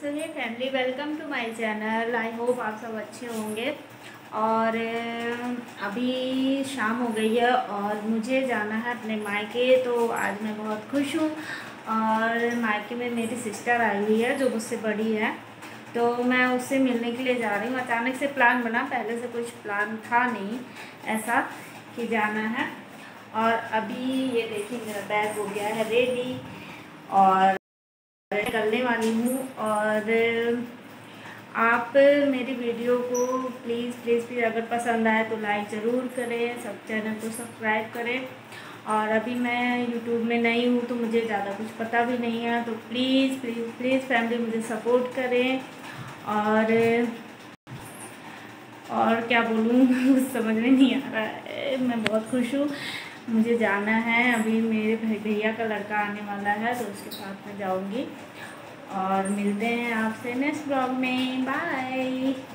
So hey family, welcome to my channel. I hope आप सब अच्छे होंगे। और अभी शाम हो गई है और मुझे जाना है अपने मायके। तो आज मैं बहुत खुश हूँ और मायके में मेरी सिस्टर आई हुई है जो मुझसे बड़ी है, तो मैं उससे मिलने के लिए जा रही हूँ। अचानक से प्लान बना, पहले से कुछ प्लान था नहीं ऐसा कि जाना है। और अभी ये देखिए मेरा बैग हो गया है रेडी और करने वाली हूँ। और आप मेरी वीडियो को प्लीज़ अगर पसंद आए तो लाइक ज़रूर करें, सब चैनल को सब्सक्राइब करें। और अभी मैं यूट्यूब में नई हूँ तो मुझे ज़्यादा कुछ पता भी नहीं है, तो प्लीज़ फैमिली मुझे सपोर्ट करें। और क्या बोलूँ कुछ समझ में नहीं आ रहा है। मैं बहुत खुश हूँ, मुझे जाना है। अभी मेरे भैया का लड़का आने वाला है तो उसके साथ मैं जाऊंगी। और मिलते हैं आपसे नेक्स्ट ब्लॉग में। बाय।